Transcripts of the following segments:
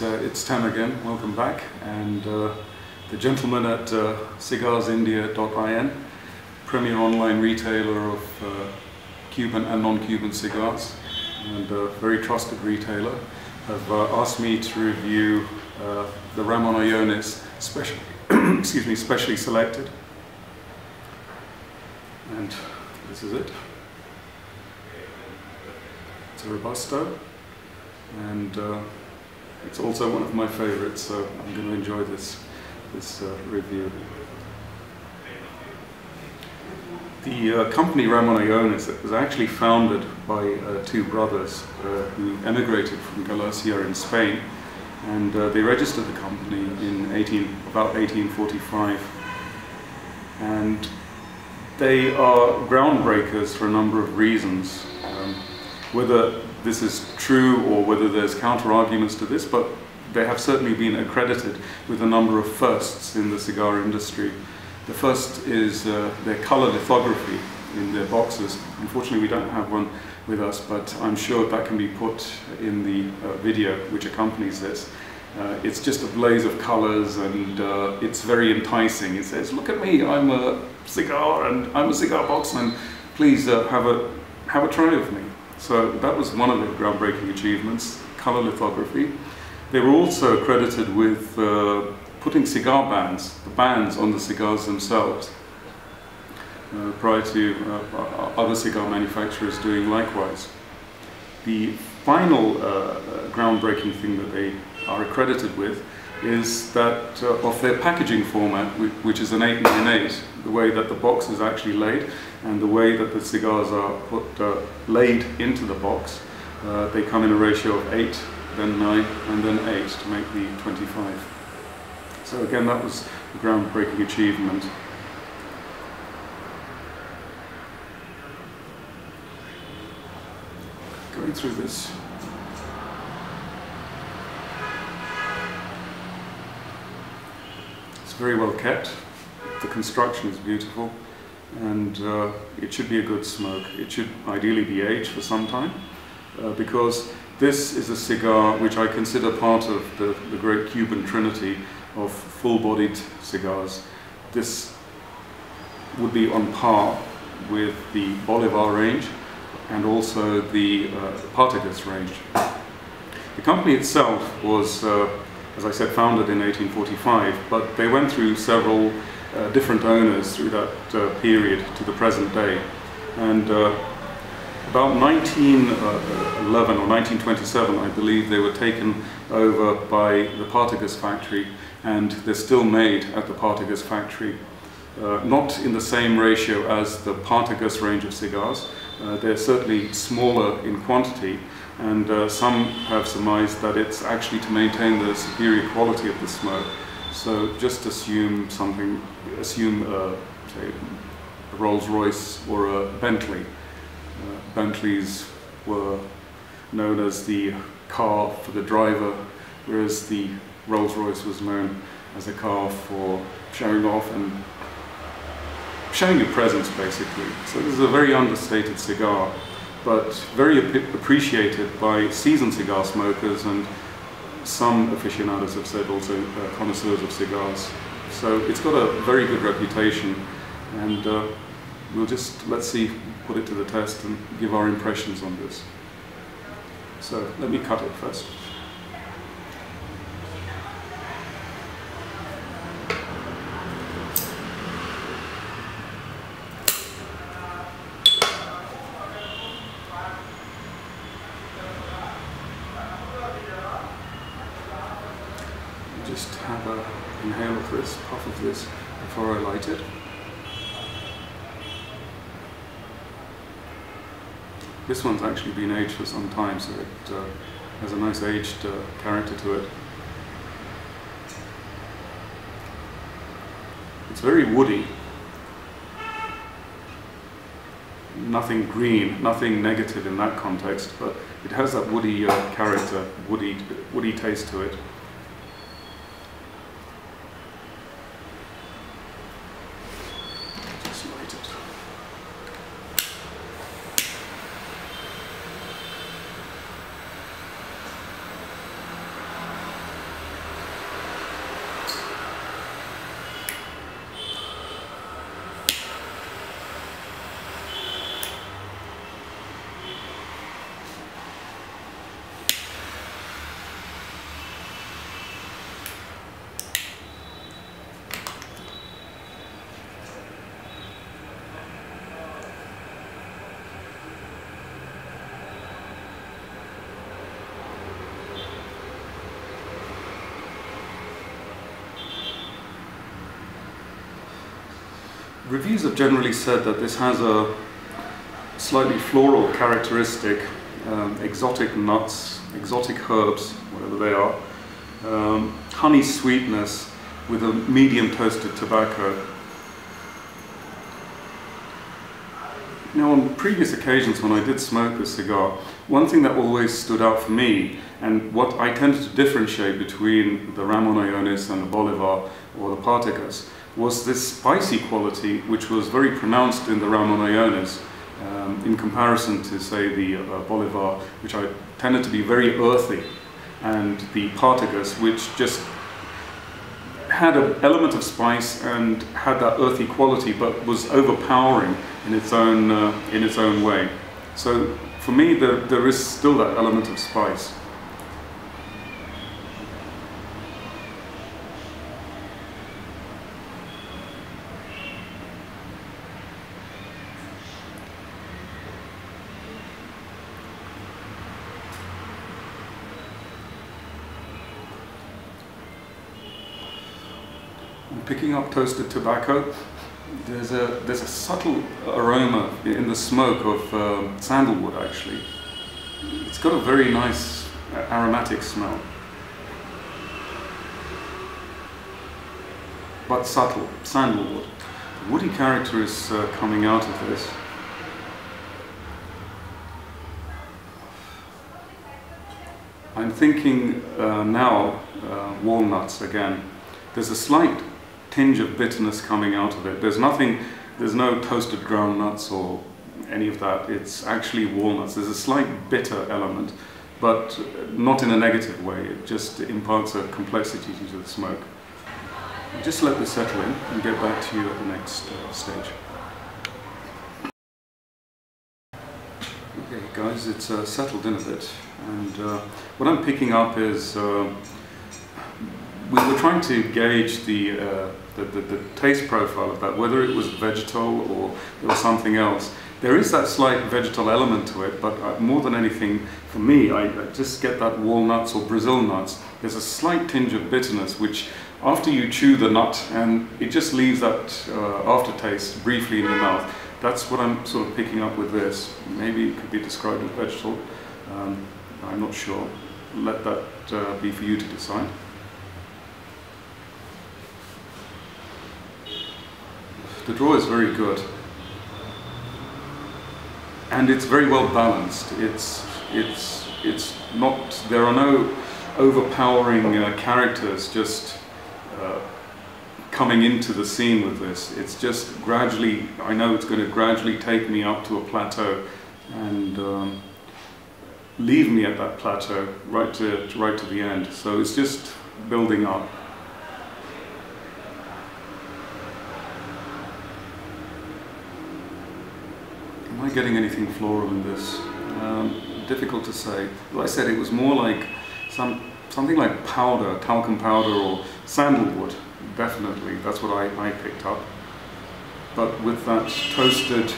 it's Tam again, welcome back, and the gentleman at CigarsIndia.in, premier online retailer of Cuban and non-Cuban cigars, and a very trusted retailer, have asked me to review the Ramón Allones specially, excuse me, specially selected, and this is it. It's a Robusto, and it's also one of my favorites, so I'm going to enjoy this review. The company Ramón Allones, it was actually founded by two brothers who emigrated from Galicia in Spain, and they registered the company in about 1845, and they are groundbreakers for a number of reasons. Whether this is true or whether there's counter-arguments to this, but they have certainly been accredited with a number of firsts in the cigar industry. The first is their color lithography in their boxes. Unfortunately, we don't have one with us, but I'm sure that can be put in the video which accompanies this. It's just a blaze of colors, and it's very enticing. It says, look at me, I'm a cigar, and I'm a cigar box, and please have a try of me. So that was one of their groundbreaking achievements, color lithography. They were also credited with putting cigar bands on the cigars themselves, prior to other cigar manufacturers doing likewise. The final groundbreaking thing that they are accredited with is that of their packaging format, which is an 8x8, the way that the box is actually laid and the way that the cigars are put, laid into the box. They come in a ratio of 8, then 9, and then 8 to make the 25. So again, that was a groundbreaking achievement. Going through this. Very well kept, the construction is beautiful, and it should be a good smoke. It should ideally be aged for some time, because this is a cigar which I consider part of the great Cuban trinity of full-bodied cigars. This would be on par with the Bolivar range and also the Partagas range. The company itself was as I said, founded in 1845, but they went through several different owners through that period to the present day. And about 1911 or 1927, I believe, they were taken over by the Partagas factory, and they're still made at the Partagas factory. Not in the same ratio as the Partagas range of cigars. They're certainly smaller in quantity, and some have surmised that it's actually to maintain the superior quality of the smoke. So just assume say a Rolls-Royce or a Bentley. Bentleys were known as the car for the driver, whereas the Rolls-Royce was known as a car for showing off and showing your presence, basically. So this is a very understated cigar, but very appreciated by seasoned cigar smokers, and some aficionados have said also connoisseurs of cigars. So it's got a very good reputation, and we'll just, let's see, put it to the test and give our impressions on this. So let me cut it first. Just have an inhale of this, puff of this, before I light it. This one's actually been aged for some time, so it has a nice aged character to it. It's very woody. Nothing green, nothing negative in that context, but it has that woody character, woody taste to it. Reviews have generally said that this has a slightly floral characteristic, exotic nuts, exotic herbs, whatever they are, honey sweetness with a medium toasted tobacco. Now, on previous occasions when I did smoke this cigar, one thing that always stood out for me, and what I tended to differentiate between the Ramón Allones and the Bolivar or the Partagas, was this spicy quality, which was very pronounced in the Ramón Allones in comparison to, say, the Bolivar, which I tended to be very earthy, and the Partagas, which just had an element of spice and had that earthy quality, but was overpowering in its own way. So for me, there is still that element of spice. Picking up toasted tobacco, there's a subtle aroma in the smoke of sandalwood, actually. It's got a very nice aromatic smell, but subtle, sandalwood. The woody character is coming out of this. I'm thinking now walnuts again. There's a slight tinge of bitterness coming out of it. There's no toasted ground nuts or any of that. It's actually walnuts. There's a slight bitter element, but not in a negative way. It just imparts a complexity to the smoke. Just let this settle in and get back to you at the next stage. Okay guys, it's settled in a bit, and what I'm picking up is we were trying to gauge the taste profile of that, whether it was vegetal or there was something else. There is that slight vegetal element to it, but more than anything, for me, I just get that walnuts or Brazil nuts. There's a slight tinge of bitterness, which after you chew the nut, and it just leaves that aftertaste briefly in your mouth. That's what I'm sort of picking up with this. Maybe it could be described as vegetal. I'm not sure. Let that be for you to decide. The draw is very good, and it's very well balanced. It's not. There are no overpowering characters just coming into the scene with this. It's just gradually. I know it's going to gradually take me up to a plateau, and leave me at that plateau right to the end. So it's just building up. Am I getting anything floral in this? Difficult to say. Like I said, it was more like something like powder, talcum powder or sandalwood, definitely. That's what I picked up. But with that toasted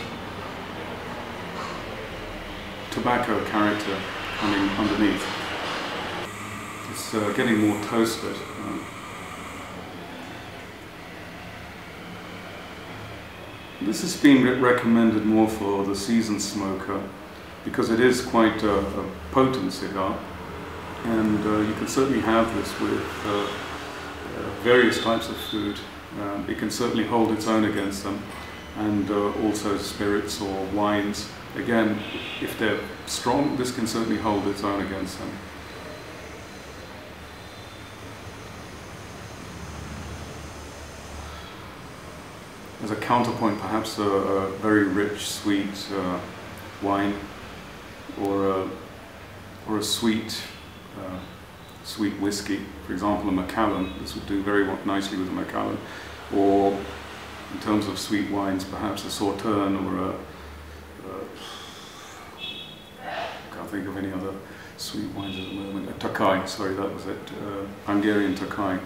tobacco character coming underneath. It's getting more toasted. This has been recommended more for the seasoned smoker because it is quite a potent cigar, and you can certainly have this with various types of food. It can certainly hold its own against them, and also spirits or wines. Again, if they're strong, this can certainly hold its own against them. As a counterpoint, perhaps a very rich, sweet wine, or a sweet, sweet whiskey. For example, a Macallan. This would do very nicely with a Macallan. Or, in terms of sweet wines, perhaps a Sauterne or a. Can't think of any other sweet wines at the moment. A Tokay. Sorry, that was it. Hungarian Tokay.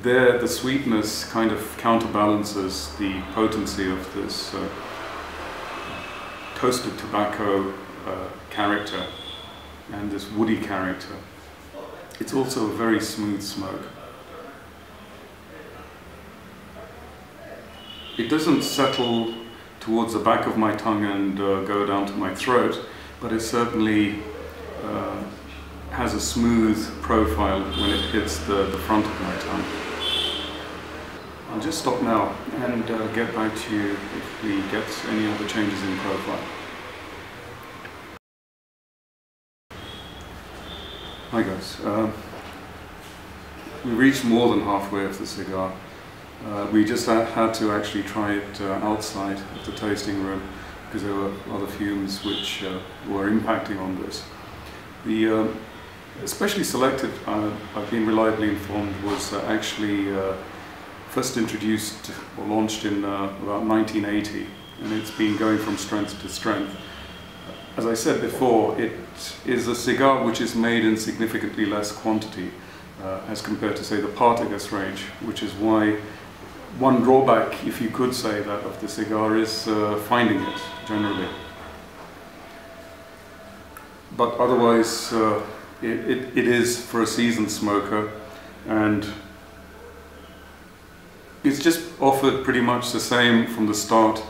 There, the sweetness kind of counterbalances the potency of this toasted tobacco character and this woody character. It's also a very smooth smoke. it doesn't settle towards the back of my tongue and go down to my throat, but it certainly has a smooth profile when it hits the front of my tongue. I'll just stop now and get back to you if we get any other changes in profile. Hi guys, we reached more than halfway of the cigar. We just had to actually try it outside at the tasting room because there were other fumes which were impacting on this. The especially selected, I've been reliably informed, was actually first introduced or launched in about 1980, and it's been going from strength to strength. As I said before, it is a cigar which is made in significantly less quantity as compared to, say, the Partagas range, which is why one drawback, if you could say that, of the cigar is finding it, generally. But otherwise, it is for a seasoned smoker, and it's just offered pretty much the same from the start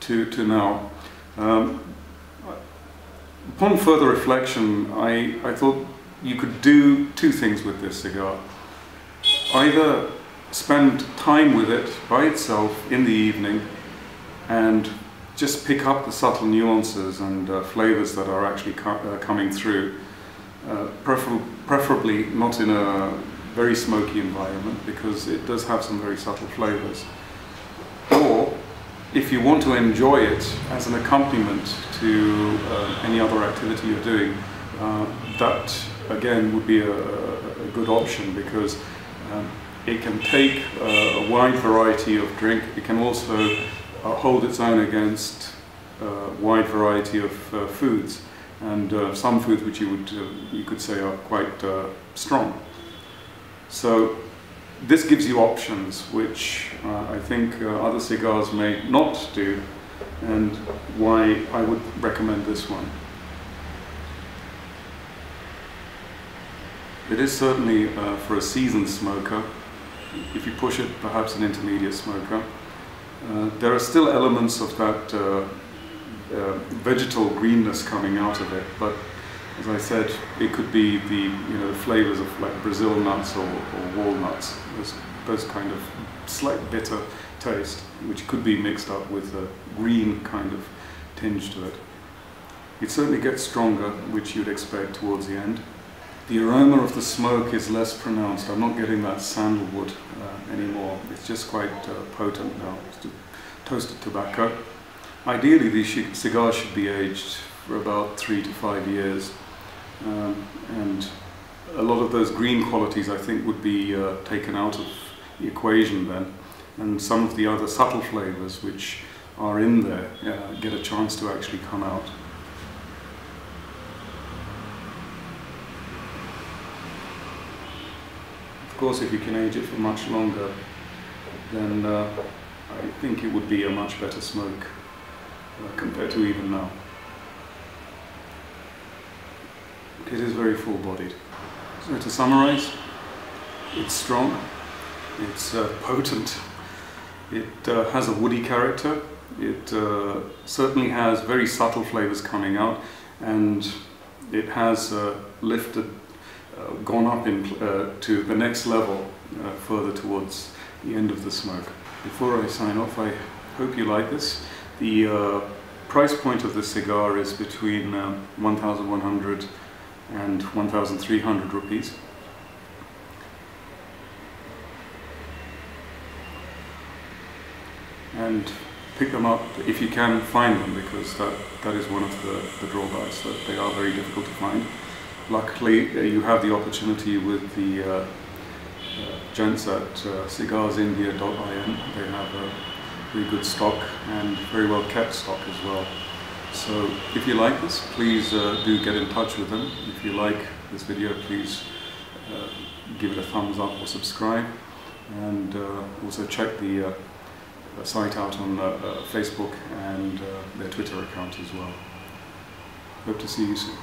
to now. Upon further reflection, I thought you could do two things with this cigar. Either spend time with it by itself in the evening and just pick up the subtle nuances and flavors that are actually coming through, preferably not in a very smoky environment, because it does have some very subtle flavors. Or if you want to enjoy it as an accompaniment to any other activity you're doing, that again would be a good option, because it can take a wide variety of drink. It can also hold its own against a wide variety of foods, and some foods which you could say are quite strong. So this gives you options which I think other cigars may not do, and why I would recommend this one. It is certainly for a seasoned smoker, if you push it, perhaps an intermediate smoker. There are still elements of that vegetal greenness coming out of it, but as I said, it could be the flavors of like Brazil nuts or walnuts, those kind of slight bitter taste, which could be mixed up with a green kind of tinge to it. It certainly gets stronger, which you'd expect towards the end. The aroma of the smoke is less pronounced. I'm not getting that sandalwood anymore. It's just quite potent now. It's toasted tobacco. Ideally, these cigars should be aged for about 3 to 5 years. And a lot of those green qualities, I think, would be taken out of the equation then. And some of the other subtle flavors which are in there get a chance to actually come out. Of course, if you can age it for much longer, then I think it would be a much better smoke compared to even now. It is very full-bodied. So to summarize, it's strong, it's potent, it has a woody character, it certainly has very subtle flavors coming out, and it has gone up to the next level further towards the end of the smoke. Before I sign off, I hope you like this. The price point of this cigar is between 1,100 and 1,300 rupees. And pick them up if you can find them, because that is one of the drawbacks, that they are very difficult to find. Luckily, you have the opportunity with the gents at CigarsIndia.in. They have a very good stock and very well kept stock as well. So if you like this, please do get in touch with them. If you like this video, please give it a thumbs up or subscribe. And also check the site out on Facebook and their Twitter account as well. Hope to see you soon.